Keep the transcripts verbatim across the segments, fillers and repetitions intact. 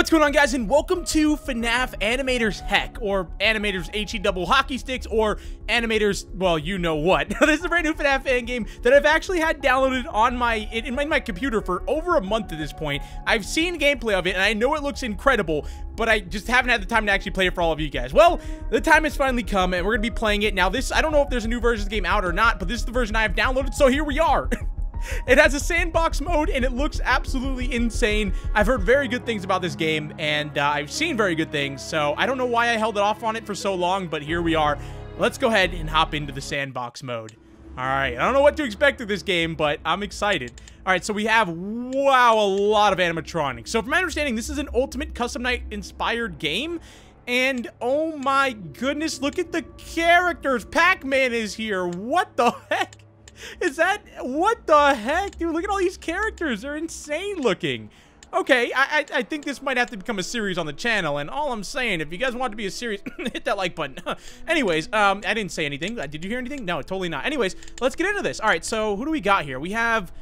What's going on, guys, and welcome to FNAF Animators Heck, or Animators H E double hockey sticks, or Animators, well, you know what. This is a brand new FNAF fan game that I've actually had downloaded on my in, in my computer for over a month at this point. I've seen gameplay of it, and I know it looks incredible, but I just haven't had the time to actually play it for all of you guys. Well, the time has finally come, and we're going to be playing it. Now, this, I don't know if there's a new version of the game out or not, but this is the version I have downloaded, so here we are. It has a sandbox mode, and it looks absolutely insane. I've heard very good things about this game, and uh, I've seen very good things, so I don't know why I held it off on it for so long, but here we are. Let's go ahead and hop into the sandbox mode. All right, I don't know what to expect of this game, but I'm excited. All right, so we have, wow, a lot of animatronics. So from my understanding, this is an Ultimate Custom Night-inspired game, and oh my goodness, look at the characters. Pac-Man is here. What the heck? Is that, what the heck, dude? Look at all these characters. They're insane looking. Okay, I, I, I think this might have to become a series on the channel, and all I'm saying, if you guys want to be a series, hit that like button. Anyways, um, I didn't say anything. Did you hear anything? No, totally not. Anyways, let's get into this. All right, so who do we got here? We have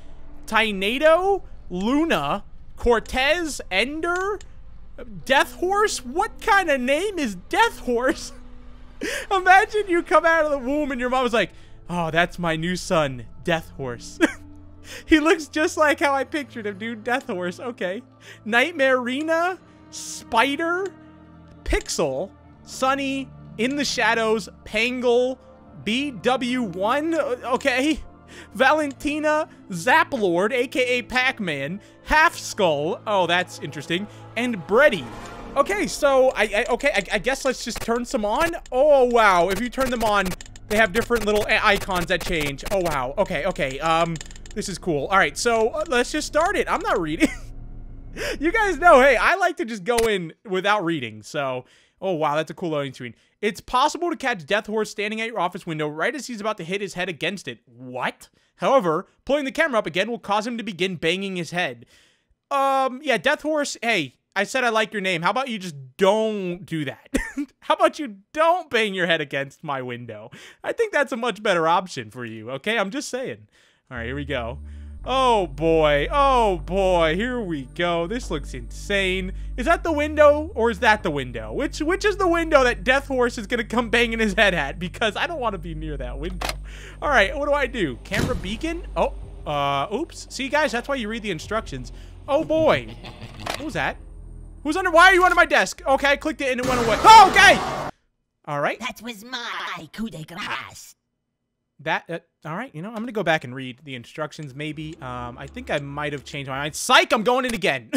Tynado, Luna, Cortez, Ender, Death Horse. What kind of name is Death Horse? Imagine you come out of the womb and your mom was like, "Oh, that's my new son, Death Horse." He looks just like how I pictured him, dude. Death Horse, okay. Nightmarina, Spider, Pixel, Sunny, In the Shadows, Pangle, B W one, okay. Valentina, Zaplord, aka Pac-Man, Half Skull, oh, that's interesting, and Breddy. Okay, so I, I okay, I, I guess let's just turn some on. Oh wow, if you turn them on, they have different little icons that change. Oh, wow. Okay, okay. Um, this is cool. All right, so uh, let's just start it. I'm not reading. You guys know, hey, I like to just go in without reading. So, oh, wow, that's a cool loading screen. It's possible to catch Death Horse standing at your office window right as he's about to hit his head against it. What? However, pulling the camera up again will cause him to begin banging his head. Um, yeah, Death Horse, hey, I said I like your name. How about you just don't do that? How about you don't bang your head against my window? I think that's a much better option for you, okay? I'm just saying. All right, here we go. Oh, boy. Oh, boy. Here we go. This looks insane. Is that the window or is that the window? Which which is the window that Death Horse is going to come banging his head at? Because I don't want to be near that window. All right, what do I do? Camera beacon? Oh, uh, oops. See, guys, that's why you read the instructions. Oh, boy. What was that? Who's under? Why are you under my desk? Okay, I clicked it and it went away. Oh, okay. All right. That was my coup de grace. That, uh, all right. You know, I'm going to go back and read the instructions maybe. Um, I think I might have changed my mind. Psych, I'm going in again.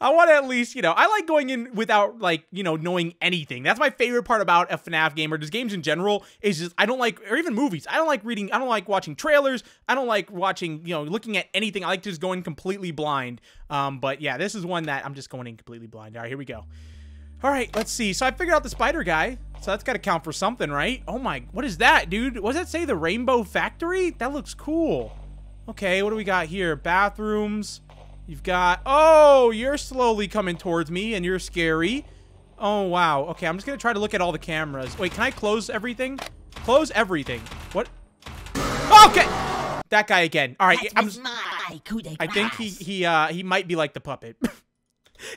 I want to at least, you know, I like going in without, like, you know, knowing anything. That's my favorite part about a FNAF game, or just games in general, is just I don't like, or even movies. I don't like reading. I don't like watching trailers. I don't like watching, you know, looking at anything. I like just going completely blind. Um, but, yeah, this is one that I'm just going in completely blind. All right, here we go. All right, let's see. So I figured out the spider guy. So that's got to count for something, right? Oh, my. What is that, dude? What does that say? The Rainbow Factory? That looks cool. Okay, what do we got here? Bathrooms. You've got, oh, you're slowly coming towards me, and you're scary. Oh, wow. Okay, I'm just going to try to look at all the cameras. Wait, can I close everything? Close everything. What? Okay! That guy again. All right. I'm, my coup de grace. I think he he uh, he might be like the puppet.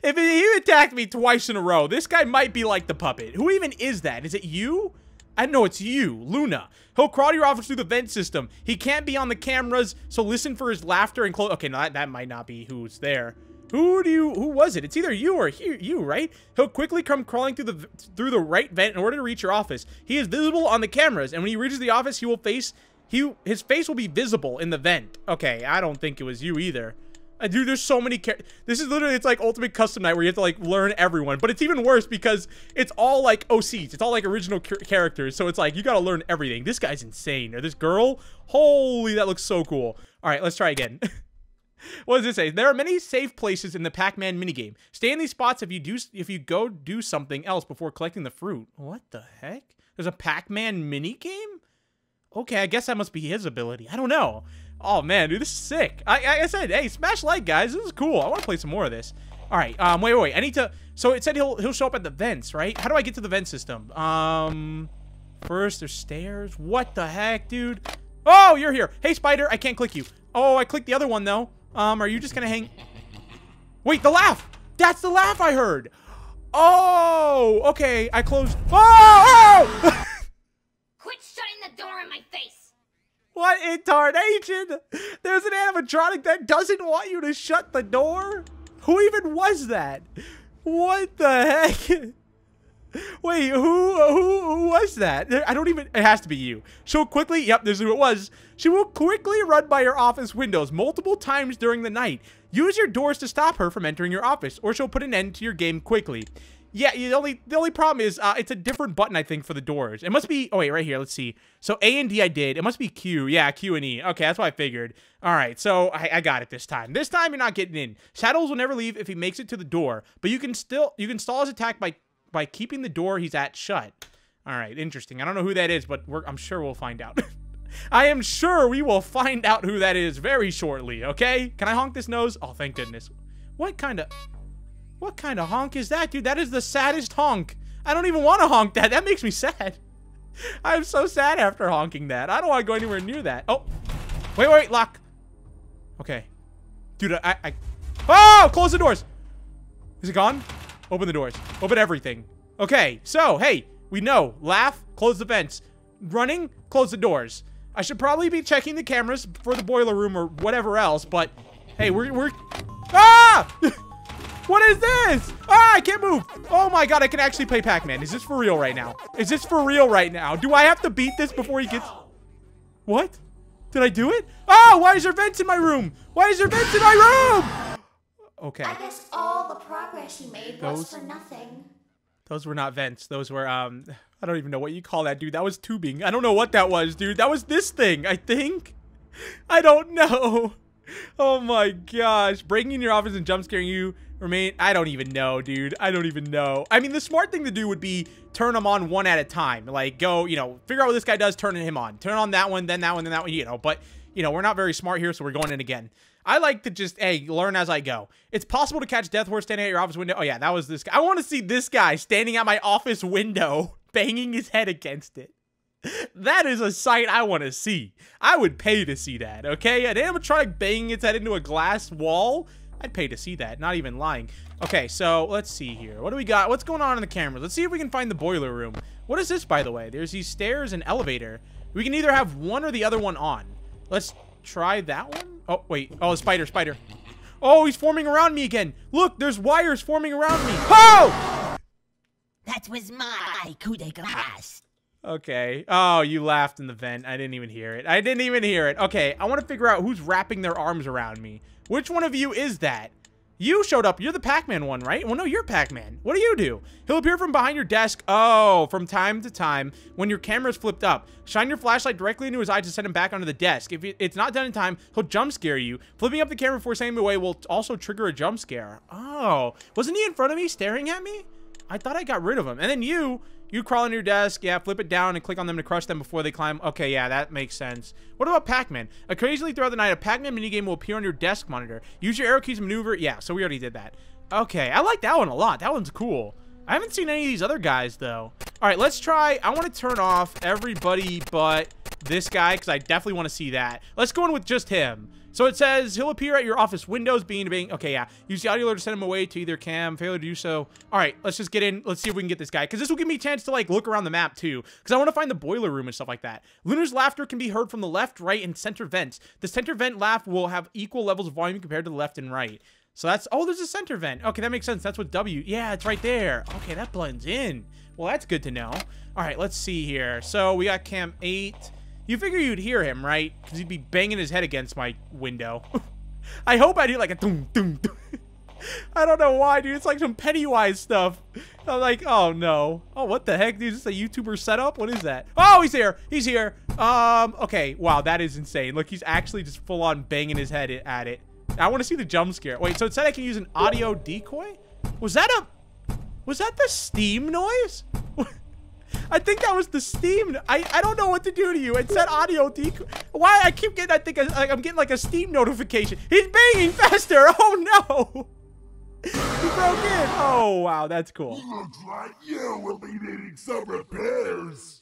If he attacked me twice in a row, this guy might be like the puppet. Who even is that? Is it you? I know it's you, Luna. He'll crawl to your office through the vent system. He can't be on the cameras, so listen for his laughter and close. Okay, no, that, that might not be who's there. Who do you? Who was it? It's either you or he, you, right? He'll quickly come crawling through the through the right vent in order to reach your office. He is visible on the cameras, and when he reaches the office, he will face he his face will be visible in the vent. Okay, I don't think it was you either. Dude, there's so many characters. This is literally, it's like Ultimate Custom Night where you have to, like, learn everyone. But it's even worse because it's all, like, O Cs. It's all, like, original characters. So it's like, you got to learn everything. This guy's insane. Or this girl. Holy, that looks so cool. All right, let's try again. What does it say? There are many safe places in the Pac-Man minigame. Stay in these spots if you do if you go do something else before collecting the fruit. What the heck? There's a Pac-Man minigame? Okay, I guess that must be his ability. I don't know. Oh, man, dude, this is sick. I, I said, hey, smash like, guys. This is cool. I want to play some more of this. All right. Um, wait, wait, wait. I need to... So it said he'll he'll show up at the vents, right? How do I get to the vent system? Um, first, there's stairs. What the heck, dude? Oh, you're here. Hey, spider, I can't click you. Oh, I clicked the other one, though. Um, are you just going to hang... Wait, the laugh! That's the laugh I heard! Oh, okay, I closed. Oh! Oh! Quit shutting the door in my face! What incarnation! There's an animatronic that doesn't want you to shut the door? Who even was that? What the heck? Wait, who, who who was that? I don't even... It has to be you. She'll quickly... Yep, this is who it was. She will quickly run by your office windows multiple times during the night. Use your doors to stop her from entering your office, or she'll put an end to your game quickly. Yeah, the only, the only problem is uh, it's a different button, I think, for the doors. It must be... Oh, wait, right here. Let's see. So A and D I did. It must be Q. Yeah, Q and E. Okay, that's what I figured. All right, so I, I got it this time. This time, you're not getting in. Shadows will never leave if he makes it to the door, but you can still... You can stall his attack by... by keeping the door he's at shut. All right, interesting. I don't know who that is, but we're, I'm sure we'll find out. I am sure we will find out who that is very shortly, okay? Can I honk this nose? Oh, thank goodness. What kind of... What kind of honk is that, dude? That is the saddest honk. I don't even want to honk that. That makes me sad. I'm so sad after honking that. I don't want to go anywhere near that. Oh. Wait, wait, wait. Lock. Okay. Dude, I... I... Oh! Close the doors. Is it gone? Open the doors. Open everything. Okay, so, hey, we know. Laugh, close the vents. Running, close the doors. I should probably be checking the cameras for the boiler room or whatever else, but... Hey, we're... we're ah! What is this? Ah, I can't move. Oh my god, I can actually play Pac-Man. Is this for real right now? Is this for real right now? Do I have to beat this before he gets... What? Did I do it? Oh, why is there vents in my room? Why is there vents in my room? Okay. I guess all the progress you made those, was for nothing. Those were not vents. Those were, um, I don't even know what you call that, dude. That was tubing. I don't know what that was, dude. That was this thing, I think. I don't know. Oh my gosh. Breaking in your office and jump scaring you remain. I don't even know, dude. I don't even know. I mean, the smart thing to do would be turn them on one at a time. Like, go, you know, figure out what this guy does, turn him on. Turn on that one, then that one, then that one, you know. But, you know, we're not very smart here, so we're going in again. I like to just, hey, learn as I go. It's possible to catch Death Horse standing at your office window. Oh, yeah, that was this guy. I want to see this guy standing at my office window, banging his head against it. That is a sight I want to see. I would pay to see that, okay? An animatronic banging its head into a glass wall? I'd pay to see that, not even lying. Okay, so let's see here. What do we got? What's going on in the cameras? Let's see if we can find the boiler room. What is this, by the way? There's these stairs and elevator. We can either have one or the other one on. Let's try that one. Oh, wait. Oh, spider, spider. Oh, he's forming around me again. Look, there's wires forming around me. Oh! That was my coup de grace. Okay. Oh, you laughed in the vent. I didn't even hear it. I didn't even hear it. Okay, I want to figure out who's wrapping their arms around me. Which one of you is that? You showed up. You're the Pac-Man one, right? Well, no, you're Pac-Man. What do you do? He'll appear from behind your desk. Oh, from time to time when your camera's flipped up. Shine your flashlight directly into his eye to send him back onto the desk. If it's not done in time, he'll jump scare you. Flipping up the camera before sending him away will also trigger a jump scare. Oh, wasn't he in front of me staring at me? I thought I got rid of him. And then you, you crawl into your desk. Yeah, flip it down and click on them to crush them before they climb. Okay, yeah, that makes sense. What about Pac-Man? Occasionally throughout the night, a Pac-Man minigame will appear on your desk monitor. Use your arrow keys to maneuver. Yeah, so we already did that. Okay, I like that one a lot. That one's cool. I haven't seen any of these other guys, though. All right, let's try. I want to turn off everybody but this guy because I definitely want to see that. Let's go in with just him. So it says he'll appear at your office windows, being being. Okay, yeah. Use the audio alert to send him away to either cam. Failure to do so. All right, let's just get in. Let's see if we can get this guy because this will give me a chance to like look around the map too. Because I want to find the boiler room and stuff like that. Lunar's laughter can be heard from the left, right, and center vents. The center vent laugh will have equal levels of volume compared to the left and right. So that's oh, there's a center vent. Okay, that makes sense. That's what W. Yeah, it's right there. Okay, that blends in. Well, that's good to know. All right, let's see here. So we got cam eight. You figure you'd hear him, right? Because he'd be banging his head against my window. I hope I do like a doom, doom, doom. I don't know why, dude. It's like some Pennywise stuff. I'm like, oh, no. Oh, what the heck, dude? Is this a YouTuber setup? What is that? Oh, he's here. He's here. Um, okay. Wow, that is insane. Look, he's actually just full on banging his head at it. I want to see the jump scare. Wait, so it said I can use an audio decoy? Was that a... Was that the steam noise? I think that was the steam. I, I don't know what to do to you. It said audio decoy. Why I keep getting, I think I, I'm getting like a steam notification. He's banging faster. Oh, no. He broke in. Oh, wow. That's cool. You look like you will be needing some repairs.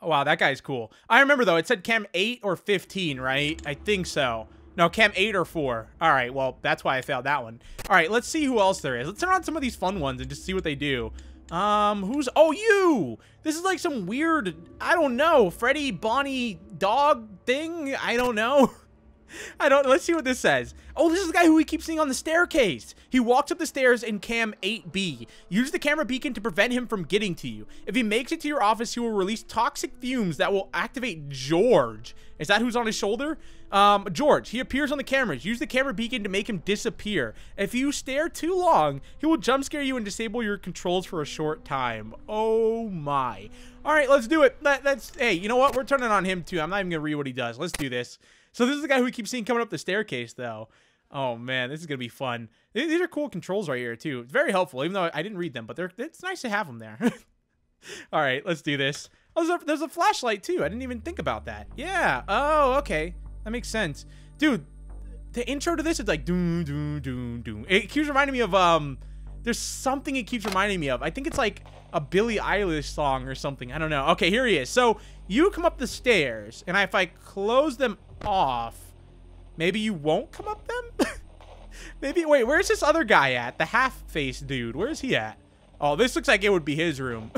Wow, that guy's cool. I remember, though, it said cam eight or fifteen, right? I think so. No, Chem eight or four. All right, well, that's why I failed that one. All right, let's see who else there is. Let's turn on some of these fun ones and just see what they do. Um, who's... Oh, you! This is like some weird, I don't know, Freddy, Bonnie, dog thing? I don't know. I don't... Let's see what this says. Oh, this is the guy who we keep seeing on the staircase. He walks up the stairs in cam eight B. Use the camera beacon to prevent him from getting to you. If he makes it to your office, he will release toxic fumes that will activate George. Is that who's on his shoulder? Um, George, he appears on the cameras. Use the camera beacon to make him disappear. If you stare too long, he will jump scare you and disable your controls for a short time. Oh my. All right, let's do it. That, that's... Hey, you know what? We're turning on him too. I'm not even going to read what he does. Let's do this. So this is the guy who we keep seeing coming up the staircase, though. Oh, man, this is going to be fun. These are cool controls right here, too. It's very helpful, even though I didn't read them, but they're, it's nice to have them there. All right, let's do this. Oh, there's a, there's a flashlight, too. I didn't even think about that. Yeah. Oh, okay. That makes sense. Dude, the intro to this is like, doom, doom, doom, doom. It keeps reminding me of, um, there's something it keeps reminding me of. I think it's like a Billie Eilish song or something. I don't know. Okay, here he is. So you come up the stairs, and if I close them off, maybe you won't come up them? Maybe, wait, where's this other guy at? The half-faced dude, where's he at? Oh, this looks like it would be his room.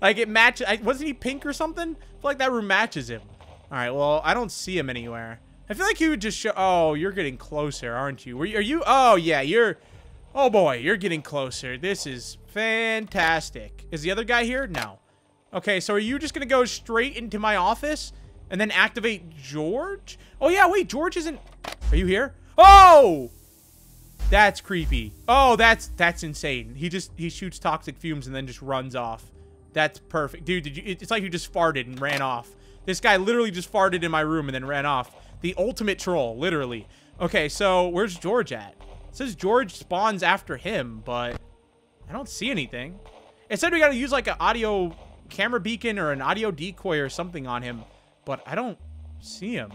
Like it matches, wasn't he pink or something? I feel like that room matches him. All right, well, I don't see him anywhere. I feel like he would just show, oh, you're getting closer, aren't you? Were you, are you, oh yeah, you're, oh boy, you're getting closer. This is fantastic. Is the other guy here? No. Okay, so are you just gonna go straight into my office? And then activate George? Oh, yeah, wait, George isn't... Are you here? Oh! That's creepy. Oh, that's that's insane. He just, he shoots toxic fumes and then just runs off. That's perfect. Dude, did you, it's like you just farted and ran off. This guy literally just farted in my room and then ran off. The ultimate troll, literally. Okay, so where's George at? It says George spawns after him, but I don't see anything. It said we gotta use like an audio camera beacon or an audio decoy or something on him. But I don't see him.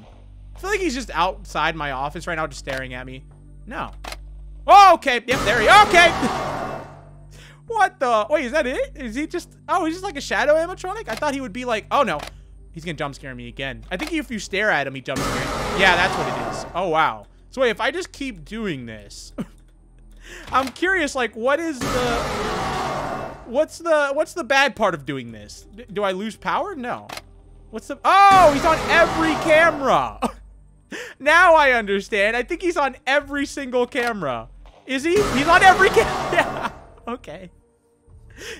I feel like he's just outside my office right now, just staring at me. No. Oh, okay. Yep, there he is. Okay. What the? Wait, is that it? Is he just... Oh, he's just like a shadow animatronic? I thought he would be like... Oh, no. He's going to jump scare me again. I think if you stare at him, he jump scares you. Yeah, that's what it is. Oh, wow. So, wait, if I just keep doing this... I'm curious, like, what is the... What's the... What's the bad part of doing this? D- do I lose power? No. What's the... Oh, he's on every camera. Now I understand. I think he's on every single camera. Is he? He's on every camera. Yeah. Okay.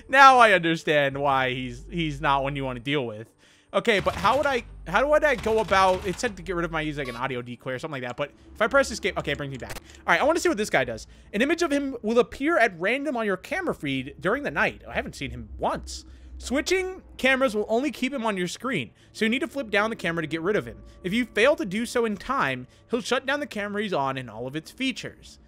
Now I understand why he's he's not one you want to deal with. Okay, but how would I... How do I go about... It said to get rid of my use like an audio decoy or something like that, but if I press escape... Okay, it brings me back. All right, I want to see what this guy does. An image of him will appear at random on your camera feed during the night. I haven't seen him once. Switching cameras will only keep him on your screen, so you need to flip down the camera to get rid of him. If you fail to do so in time, he'll shut down the camera he's on and all of its features.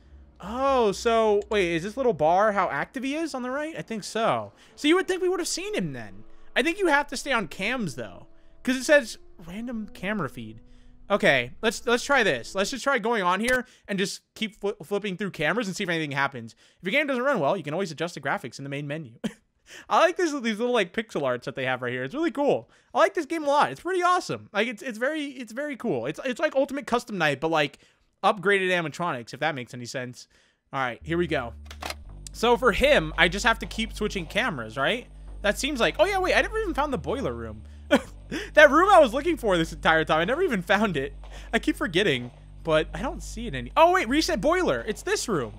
Oh, so, wait, is this little bar how active he is on the right? I think so. So you would think we would have seen him then. I think you have to stay on cams, though, because it says random camera feed. Okay, let's let's try this. Let's just try going on here and just keep fl flipping through cameras and see if anything happens. If your game doesn't run well, you can always adjust the graphics in the main menu. I like this, these little like pixel arts that they have right here. It's really cool. I like this game a lot. It's pretty awesome. Like it's it's very it's very cool. It's it's like Ultimate Custom Night, but like upgraded animatronics, if that makes any sense. All right, here we go. So for him, I just have to keep switching cameras, right? That seems like... Oh yeah, wait, I never even found the boiler room. That room I was looking for this entire time. I never even found it. I keep forgetting, but I don't see it any... Oh wait, reset boiler. It's this room.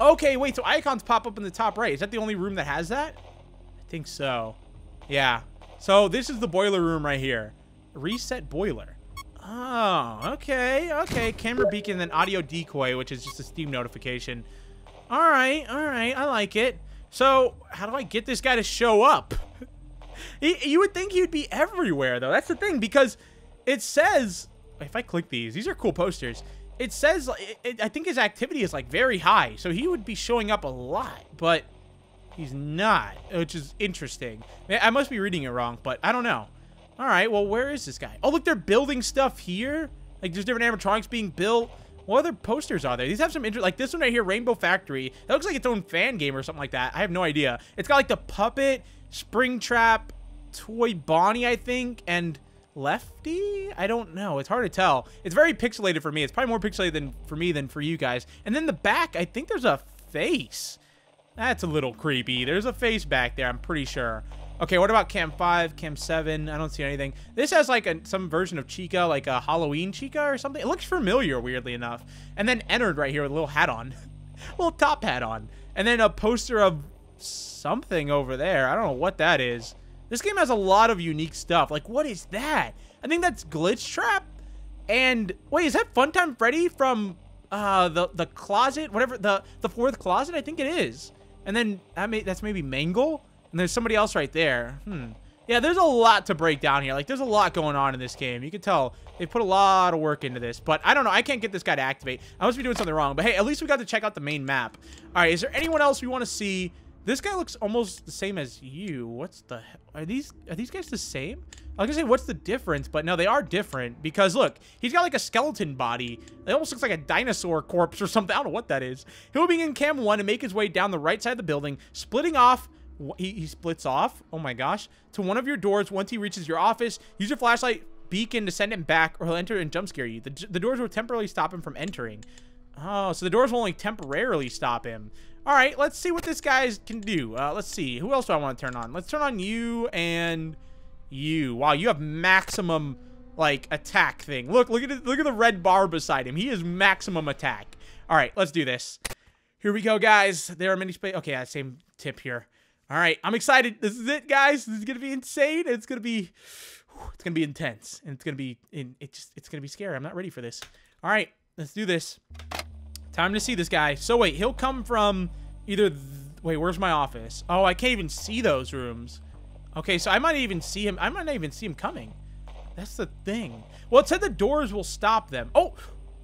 Okay, wait, so icons pop up in the top right. Is that the only room that has that? Think so. Yeah, so this is the boiler room right here. Reset boiler. Oh, okay, okay. Camera beacon, then audio decoy, which is just a Steam notification. All right, all right, I like it. So how do I get this guy to show up? he, you would think he'd be everywhere, though. That's the thing, because it says, if I click these, these are cool posters. It says, it, it, I think his activity is like very high, so he would be showing up a lot, but he's not, which is interesting. I must be reading it wrong, but I don't know. All right, well, where is this guy? Oh, look, they're building stuff here. Like, there's different animatronics being built. What other posters are there? These have some interest, like this one right here, Rainbow Factory. That looks like its own fan game or something like that. I have no idea. It's got, like, the puppet, Springtrap, Toy Bonnie, I think, and Lefty? I don't know. It's hard to tell. It's very pixelated for me. It's probably more pixelated than for me than for you guys. And then the back, I think there's a face. That's a little creepy. There's a face back there, I'm pretty sure. Okay, what about Cam five, Cam seven? I don't see anything. This has like a, some version of Chica, like a Halloween Chica or something. It looks familiar, weirdly enough. And then Ennard right here with a little hat on. A little top hat on. And then a poster of something over there. I don't know what that is. This game has a lot of unique stuff. Like, what is that? I think that's Glitch Trap. And wait, is that Funtime Freddy from uh, the the closet? Whatever the the fourth closet, I think it is. And then that may, that's maybe Mangle. And there's somebody else right there. Hmm. Yeah, there's a lot to break down here. Like, there's a lot going on in this game. You can tell they put a lot of work into this. But I don't know. I can't get this guy to activate. I must be doing something wrong. But hey, at least we got to check out the main map. All right, is there anyone else we want to see? This guy looks almost the same as you. What's the hell? Are these, are these guys the same? I was going to say, what's the difference? But no, they are different. Because, look, he's got like a skeleton body. It almost looks like a dinosaur corpse or something. I don't know what that is. He'll be in Cam one and make his way down the right side of the building, splitting off. He, he splits off. Oh, my gosh. To one of your doors once he reaches your office. Use your flashlight beacon to send him back, or he'll enter and jump scare you. The, the doors will temporarily stop him from entering. Oh, so the doors will only temporarily stop him. All right, let's see what this guy can do. Uh, let's see. Who else do I want to turn on? Let's turn on you and you. Wow, you have maximum, like, attack thing. Look, look at it, look at the red bar beside him. He is maximum attack. All right, let's do this. Here we go, guys. There are many space. Okay, same tip here. All right, I'm excited. This is it, guys. This is gonna be insane. It's gonna be, it's gonna be intense, and it's gonna be, it just, it's gonna be scary. I'm not ready for this. All right, let's do this. Time to see this guy. So wait, he'll come from either... Th wait, where's my office? Oh, I can't even see those rooms. Okay, so I might even see him. I might not even see him coming. That's the thing. Well, it said the doors will stop them. Oh,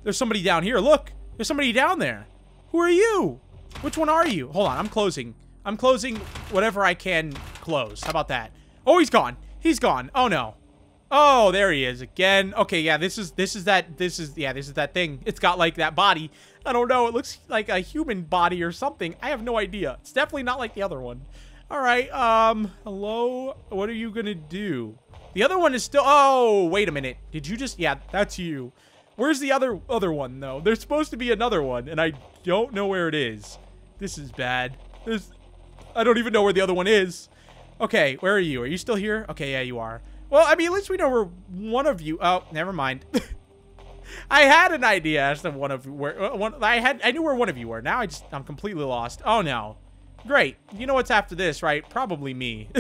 there's somebody down here. Look, there's somebody down there. Who are you? Which one are you? Hold on, I'm closing. I'm closing whatever I can close. How about that? Oh, he's gone. He's gone. Oh, no. Oh, there he is again. Okay, yeah, this is this is that this is yeah, this is that thing. It's got like that body. I don't know. It looks like a human body or something. I have no idea. It's definitely not like the other one. All right. Um, hello. What are you going to do? The other one is still Oh, wait a minute. Did you just Yeah, that's you. Where's the other other one though? There's supposed to be another one and I don't know where it is. This is bad. There's I don't even know where the other one is. Okay, where are you? Are you still here? Okay, yeah, you are. Well, I mean, at least we know we're one of you. Oh, never mind. I had an idea as to one of where one. I had. I knew where one of you were. Now I just. I'm completely lost. Oh no. Great. You know what's after this, right? Probably me.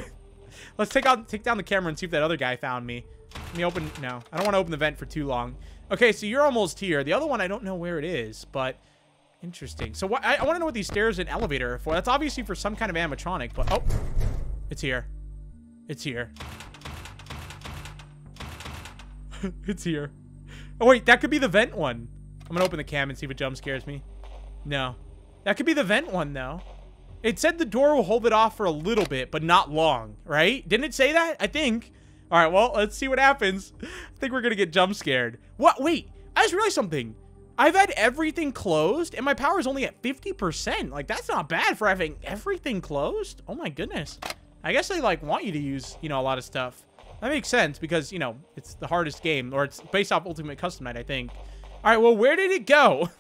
Let's take out take down the camera and see if that other guy found me. Let me open. No, I don't want to open the vent for too long. Okay, so you're almost here. The other one, I don't know where it is, but interesting. So what? I, I want to know what these stairs and elevator are for. That's obviously for some kind of animatronic. But oh, it's here. It's here. It's here. Oh, wait. That could be the vent one. I'm going to open the cam and see if it jump scares me. No. That could be the vent one, though. It said the door will hold it off for a little bit, but not long, right? Didn't it say that? I think. All right. Well, let's see what happens. I think we're going to get jump scared. What? Wait. I just realized something. I've had everything closed, and my power is only at fifty percent. Like, that's not bad for having everything closed. Oh, my goodness. I guess they, like, want you to use, you know, a lot of stuff. That makes sense because, you know, it's the hardest game, or it's based off Ultimate Custom Night, I think. All right, well, where did it go?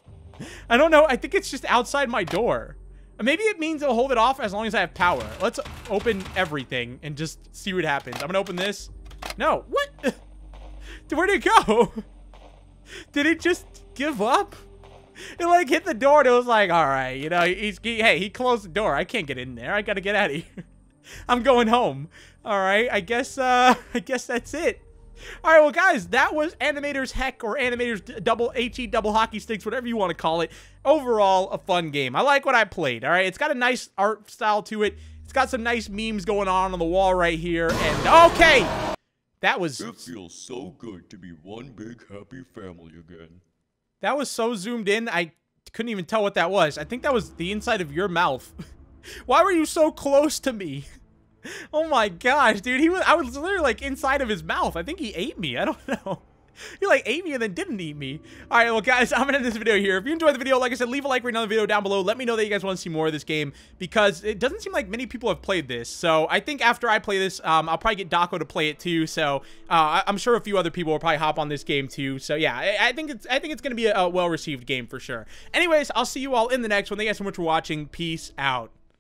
I don't know. I think it's just outside my door. Maybe it means it'll hold it off as long as I have power. Let's open everything and just see what happens. I'm going to open this. No. What? Where did it go? Did it just give up? It, like, hit the door, and it was like, all right, you know, he's, he, hey, he closed the door. I can't get in there. I got to get out of here. I'm going home. All right, I guess uh, I guess that's it. All right, well, guys, that was Animators Heck, or Animators Double H E, Double Hockey Sticks, whatever you want to call it. Overall, a fun game. I like what I played, all right? It's got a nice art style to it. It's got some nice memes going on on the wall right here. And, okay, that was... It feels so good to be one big happy family again. That was so zoomed in, I couldn't even tell what that was. I think that was the inside of your mouth. Why were you so close to me? Oh my gosh, dude. He was I was literally like inside of his mouth. I think he ate me. I don't know. You like ate me and then didn't eat me. All right, well, guys, I'm gonna end this video here. If you enjoyed the video, like I said, leave a like right now on the video down below. Let me know that you guys want to see more of this game, because it doesn't seem like many people have played this. So I think after I play this, um, I'll probably get Daco to play it too. So uh, I I'm sure a few other people will probably hop on this game too. So yeah, I, I think it's I think it's gonna be a, a well-received game for sure. Anyways, I'll see you all in the next one. Thank you guys so much for watching. Peace out.